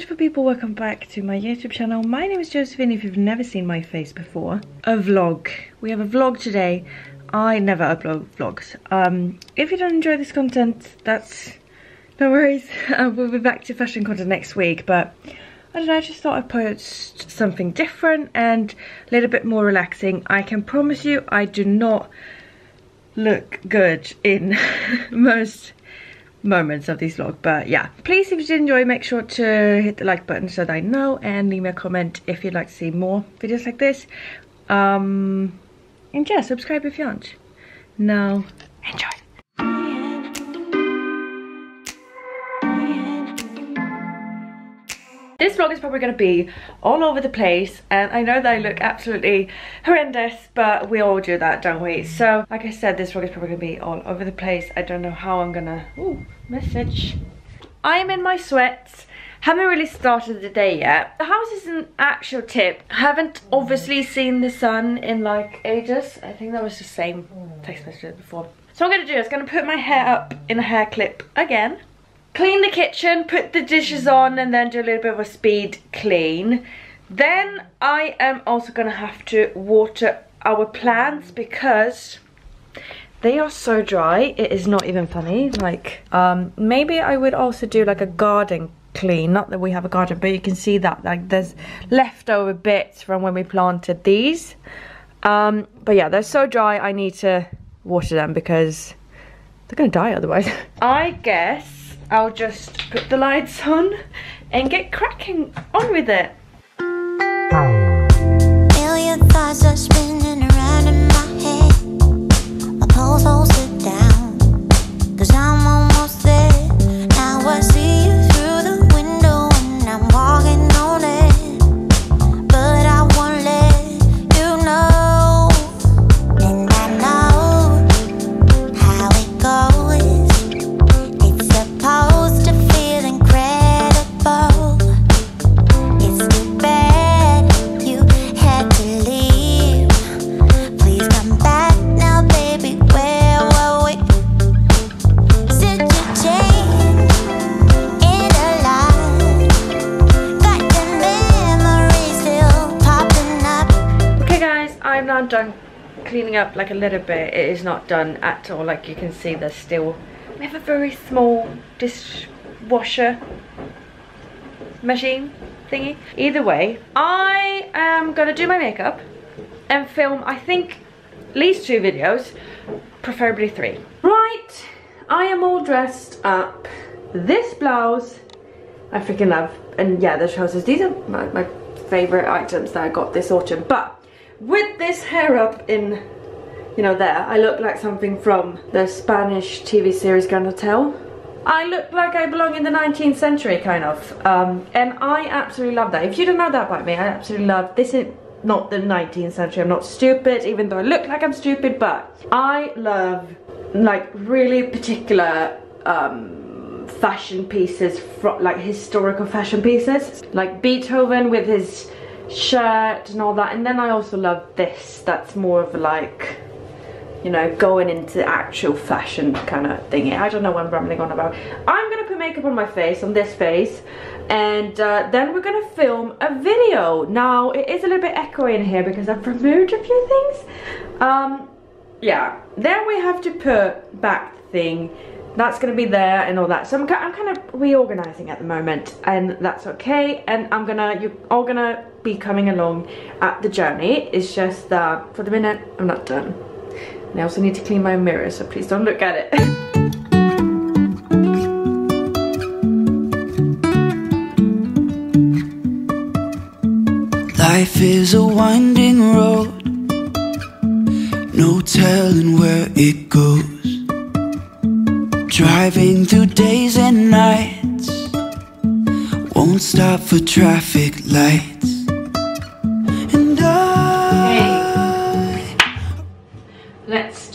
beautiful people, welcome back to my YouTube channel. My name is Josephine, if you've never seen my face before. A vlog. We have a vlog today. I never upload vlogs. If you don't enjoy this content, that's no worries. We'll be back to fashion content next week, but I don't know, I just thought I'd post something different and a little bit more relaxing. I can promise you I do not look good in most moments of this vlog, but yeah, please, if you did enjoy, make sure to hit the like button so that I know, and leave me a comment if you'd like to see more videos like this, and yeah, subscribe if you aren't. Now enjoy. This vlog is probably going to be all over the place, and I know that I look absolutely horrendous, but we all do that, don't we? So like I said, this vlog is probably going to be all over the place. I don't know how I'm gonna... Ooh, message. I'm in my sweats. Haven't really started the day yet. The house is an actual tip. Haven't obviously seen the sun in like ages. I think that was the same text message before. So what I'm gonna do is I'm gonna put my hair up in a hair clip again, clean the kitchen, put the dishes on, and then do a little bit of a speed clean. Then I am also gonna have to water our plants because they are so dry, it is not even funny. Like maybe I would also do like a garden clean, not that we have a garden, but you can see that like there's leftover bits from when we planted these, but yeah, they're so dry, I need to water them because they're gonna die otherwise. I guess I'll just put the lights on and get cracking on with it. Million thoughts are spinning around in my head. My pulse holds it down, 'cause I'm almost there. Now I see you through the window and I'm walking on it, but I won't let you know. And I know how it goes. Supposed to feel incredible. It's too bad you had to leave. Please come back now, baby. Where were we? Such a change in a life. Got the memories still popping up. Okay guys, I'm now done cleaning up like a little bit. It is not done at all. Like you can see there's still... We have a very small dishwasher machine thingy. Either way, I am gonna do my makeup and film, I think, at least 2 videos, preferably 3. Right, I am all dressed up. This blouse I freaking love, and yeah, the trousers. These are my favorite items that I got this autumn. But with this hair up in, you know, there, I look like something from the Spanish TV series Grand Hotel. I look like I belong in the 19th century, kind of. And I absolutely love that. If you don't know that about me, I absolutely love... This is not the 19th century. I'm not stupid, even though I look like I'm stupid, but I love, like, really particular fashion pieces, like, historical fashion pieces. Like Beethoven with his shirt and all that. And then I also love this. That's more of, like... you know, going into actual fashion kind of thingy. I don't know what I'm rambling on about. I'm gonna put makeup on my face, on this face, and then we're gonna film a video. Now, it is a little bit echoey in here because I've removed a few things. Yeah, then we have to put back the thing. That's gonna be there and all that. So I'm kind of reorganizing at the moment, and that's okay. And I'm gonna, you're all gonna be coming along at the journey. It's just that for the minute, I'm not done. I also need to clean my mirror, so please don't look at it. Life is a winding road, no telling where it goes. Driving through days and nights, won't stop for traffic lights.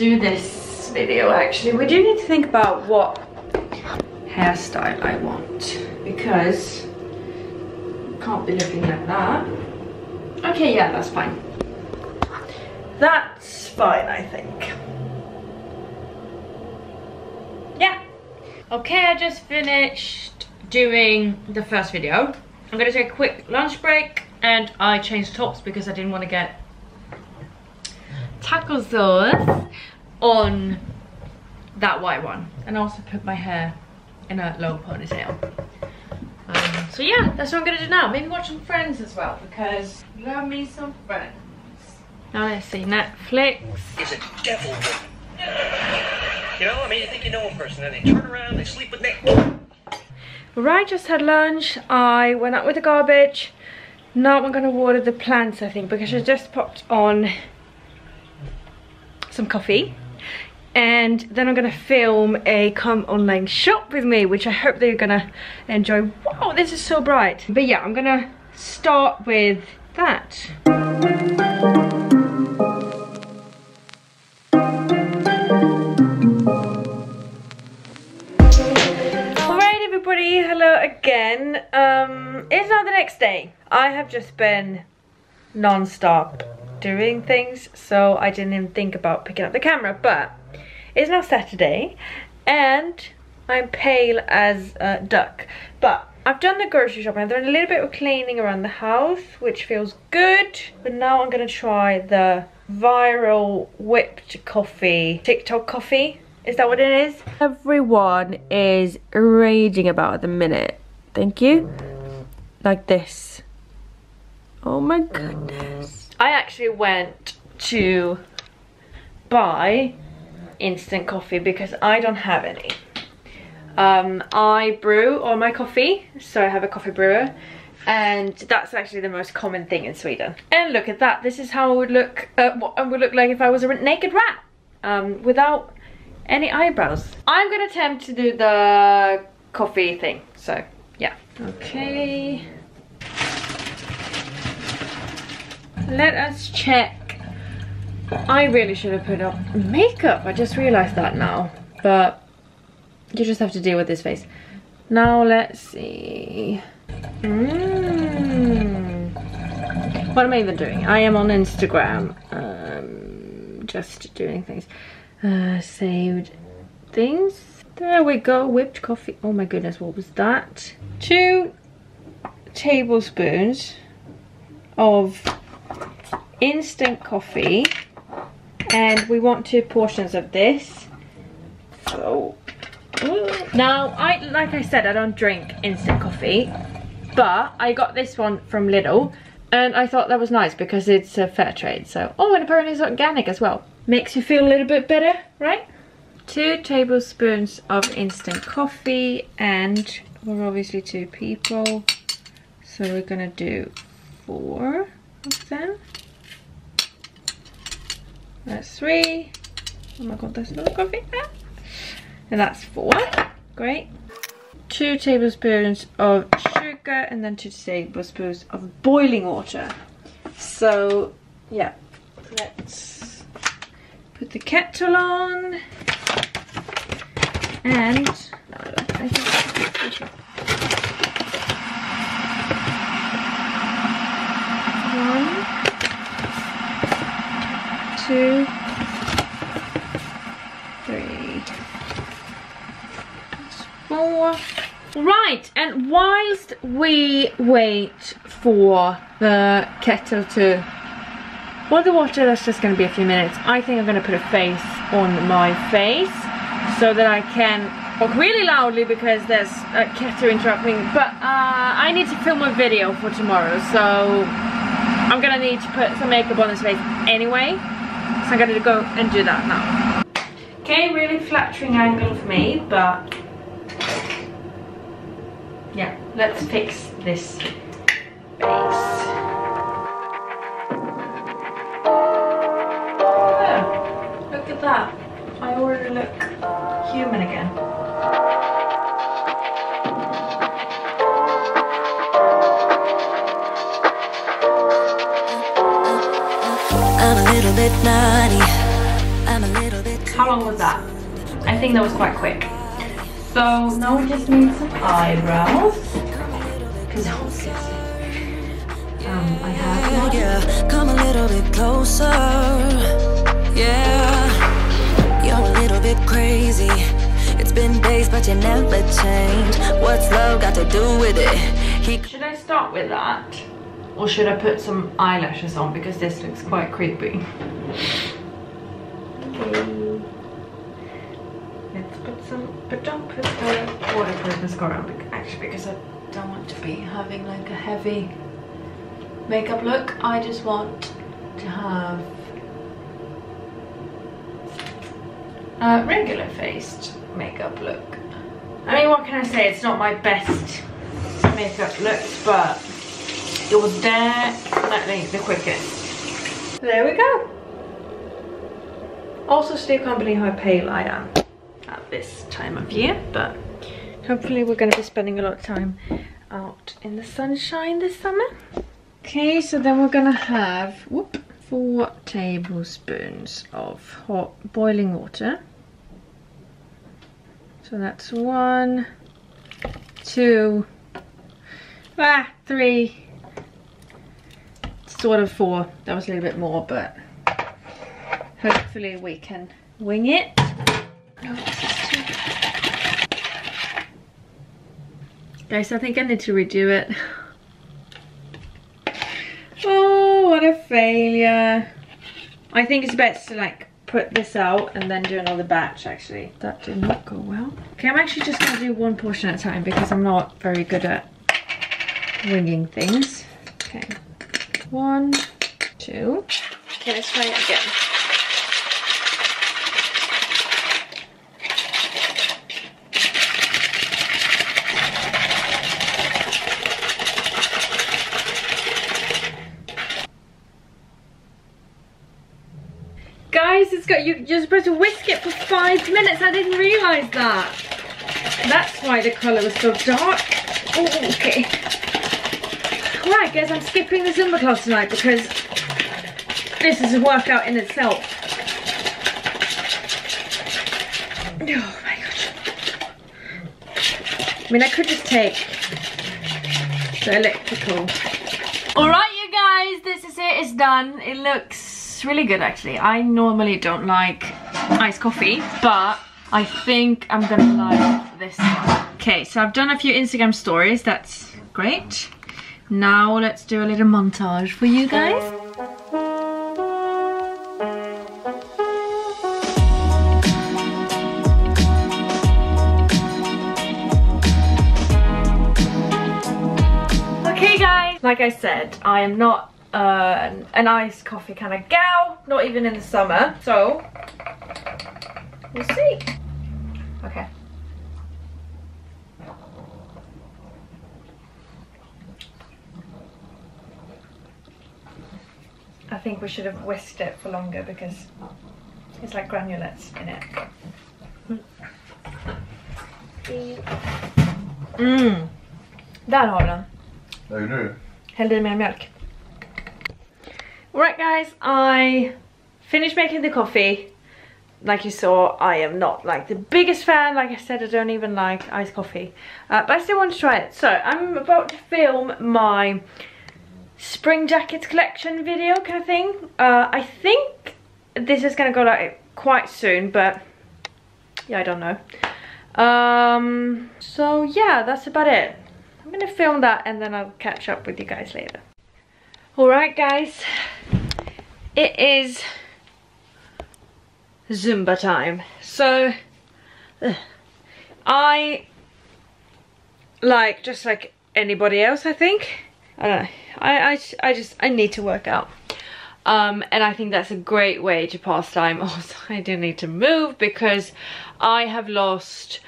Do this video. Actually, we do need to think about what hairstyle I want, because can't be looking like that. Okay, yeah, that's fine. That's fine, I think. Yeah. Okay, I just finished doing the first video. I'm gonna take a quick lunch break, and I changed tops because I didn't want to get taco sauce on that white one, and I also put my hair in a low ponytail. So yeah, that's what I'm gonna do now. Maybe watch some Friends as well, because love me some Friends. Now let's see Netflix. It's a devil woman. You know, I mean, you think you know one person, and they turn around, they sleep with Nick. Right, just had lunch. I went out with the garbage. Now I'm gonna water the plants, I think, because I just popped on some coffee. And then I'm gonna film a come online shop with me, which I hope that you're gonna enjoy. Wow, this is so bright. But yeah, I'm gonna start with that. All right, everybody, hello again. It's now the next day. I have just been non-stop doing things, so I didn't even think about picking up the camera, but it's now Saturday, and I'm pale as a duck. But I've done the grocery shopping. I've done a little bit of cleaning around the house, which feels good. But now I'm going to try the viral whipped coffee, TikTok coffee. Is that what it is? Everyone is raging about at the minute. Thank you. Like this. Oh my goodness. I actually went to buy instant coffee because I don't have any. I brew all my coffee, so I have a coffee brewer, and that's actually the most common thing in Sweden. And look at that, this is how I would look, what I would look like if I was a naked rat, without any eyebrows. I'm gonna attempt to do the coffee thing, so yeah. Okay, let us check. I really should have put up makeup. I just realized that now. But you just have to deal with this face. Now let's see. What am I even doing? I am on Instagram. Just doing things. Saved things. There we go. Whipped coffee. Oh my goodness, what was that? 2 tablespoons of instant coffee. And we want 2 portions of this. So, now, like I said, I don't drink instant coffee. But I got this one from Lidl. And I thought that was nice because it's a fair trade. So, oh, and apparently it's organic as well. Makes you feel a little bit better, right? 2 tablespoons of instant coffee. And we're obviously 2 people. So we're going to do 4 of them. That's 3. Oh my god, there's a lot of coffee. Ah. And that's 4. Great. 2 tablespoons of sugar, and then 2 tablespoons of boiling water. So, yeah. Let's put the kettle on. And I think we should. Two, 3, 4. Right, and whilst we wait for the kettle to boil the water, that's just going to be a few minutes. I think I'm going to put a face on my face so that I can talk really loudly because there's a kettle interrupting. But I need to film a video for tomorrow, so I'm going to need to put some makeup on this face anyway. So I'm gonna go and do that now. Okay, really flattering angle for me, but yeah, let's fix this base. Oh, look at that. I already look human again. How long was that? I think that was quite quick. So now we just need some eyebrows. Because I have that. Come a little bit closer. Yeah. You're a little bit crazy. It's been days, but you never change. What's love got to do with it? Should I start with that? Or should I put some eyelashes on, because this looks quite creepy? Okay. Let's put some, but don't put the waterproof mascara on, actually, because I don't want to be having like a heavy makeup look. I just want to have a regular faced makeup look. I mean, what can I say? It's not my best makeup look, but it was definitely the quickest. There we go. Also still can't believe how pale I am at this time of year, but hopefully we're going to be spending a lot of time out in the sunshine this summer. Okay, so then we're going to have 4 tablespoons of hot boiling water. So that's 1, 2, 3. Sort of 4. That was a little bit more, but hopefully we can wing it. Guys, I think I need to redo it. Oh, what a failure. I think it's best to like put this out and then do another batch, actually. That did not go well. Okay, I'm actually just gonna do one portion at a time because I'm not very good at winging things. Okay. 1, 2. Okay, let's try it again. Guys, it's got you're supposed to whisk it for 5 minutes. I didn't realize that. That's why the color was so dark. Oh, okay. Right, guys, I'm skipping the Zumba class tonight because this is a workout in itself. Oh my gosh. I mean, I could just take the elliptical. Alright, you guys, this is it. It's done. It looks really good, actually. I normally don't like iced coffee, but I think I'm gonna like this one. Okay, so I've done a few Instagram stories. That's great. Now let's do a little montage for you guys. Okay guys, like I said, I am not an iced coffee kind of gal, not even in the summer, so we'll see. Okay. I think we should have whisked it for longer because it's like granulates in it. Mm. Där har den. Där är du. Häll i mer mjölk. Alright guys, I finished making the coffee. Like you saw, I am not like the biggest fan. Like I said, I don't even like iced coffee. But I still want to try it. So I'm about to film my spring jackets collection video kind of thing. I think this is gonna go like quite soon, but yeah, I don't know. So yeah, that's about it. I'm gonna film that and then I'll catch up with you guys later. Alright guys, it is Zumba time. So I, like just like anybody else, I think, I don't know, I need to work out, and I think that's a great way to pass time. Also, I do need to move because I have lost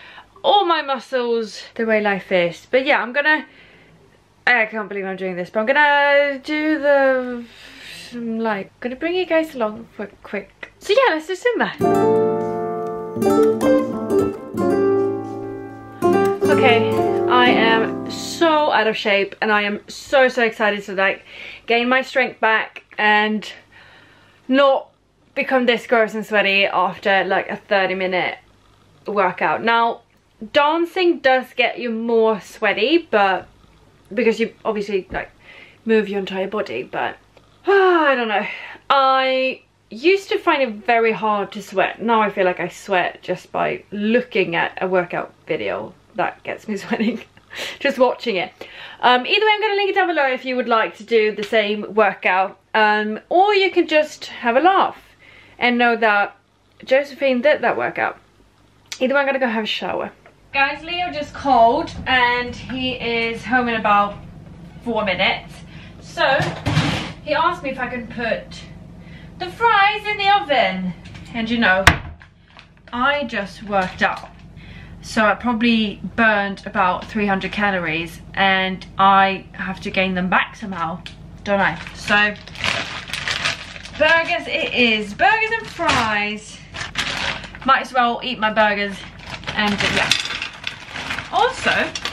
all my muscles, the way life is. But yeah, I can't believe I'm doing this, but I'm gonna do the, gonna bring you guys along for quick, so yeah, let's do Zumba. Okay, I am so out of shape and I am so excited to like gain my strength back and not become this gross and sweaty after like a 30-minute workout. Now, dancing does get you more sweaty, but because you obviously like move your entire body, but I don't know. I used to find it very hard to sweat. Now I feel like I sweat just by looking at a workout video. That gets me sweating. just watching it. Either way, I'm going to link it down below if you would like to do the same workout. Or you can just have a laugh and know that Josephine did that workout. Either way, I'm going to go have a shower. Guys, Leo just called and he is home in about 4 minutes. So he asked me if I could put the fries in the oven. And you know, I just worked out. So I probably burned about 300 calories and I have to gain them back somehow, don't I? So burgers it is, burgers and fries. Might as well eat my burgers and yeah. Also,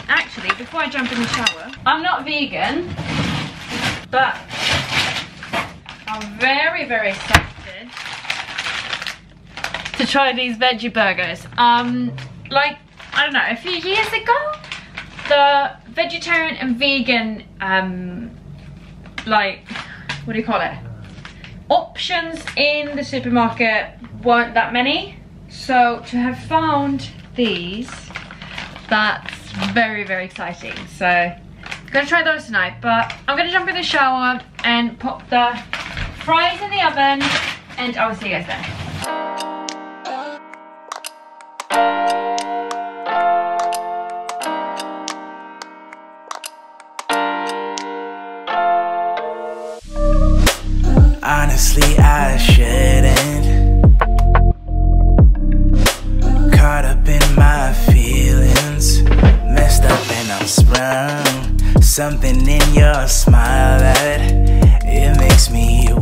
actually, before I jump in the shower, I'm not vegan, but I'm very, very excited to try these veggie burgers. Like, I don't know, a few years ago, the vegetarian and vegan, like, what do you call it? Options in the supermarket weren't that many. So to have found these, that's very, very exciting. So I'm gonna try those tonight, but I'm gonna jump in the shower and pop the fries in the oven, and I'll see you guys then. Honestly, I shouldn't. Caught up in my feelings, messed up and I'm sprung. Something in your smile that it makes me.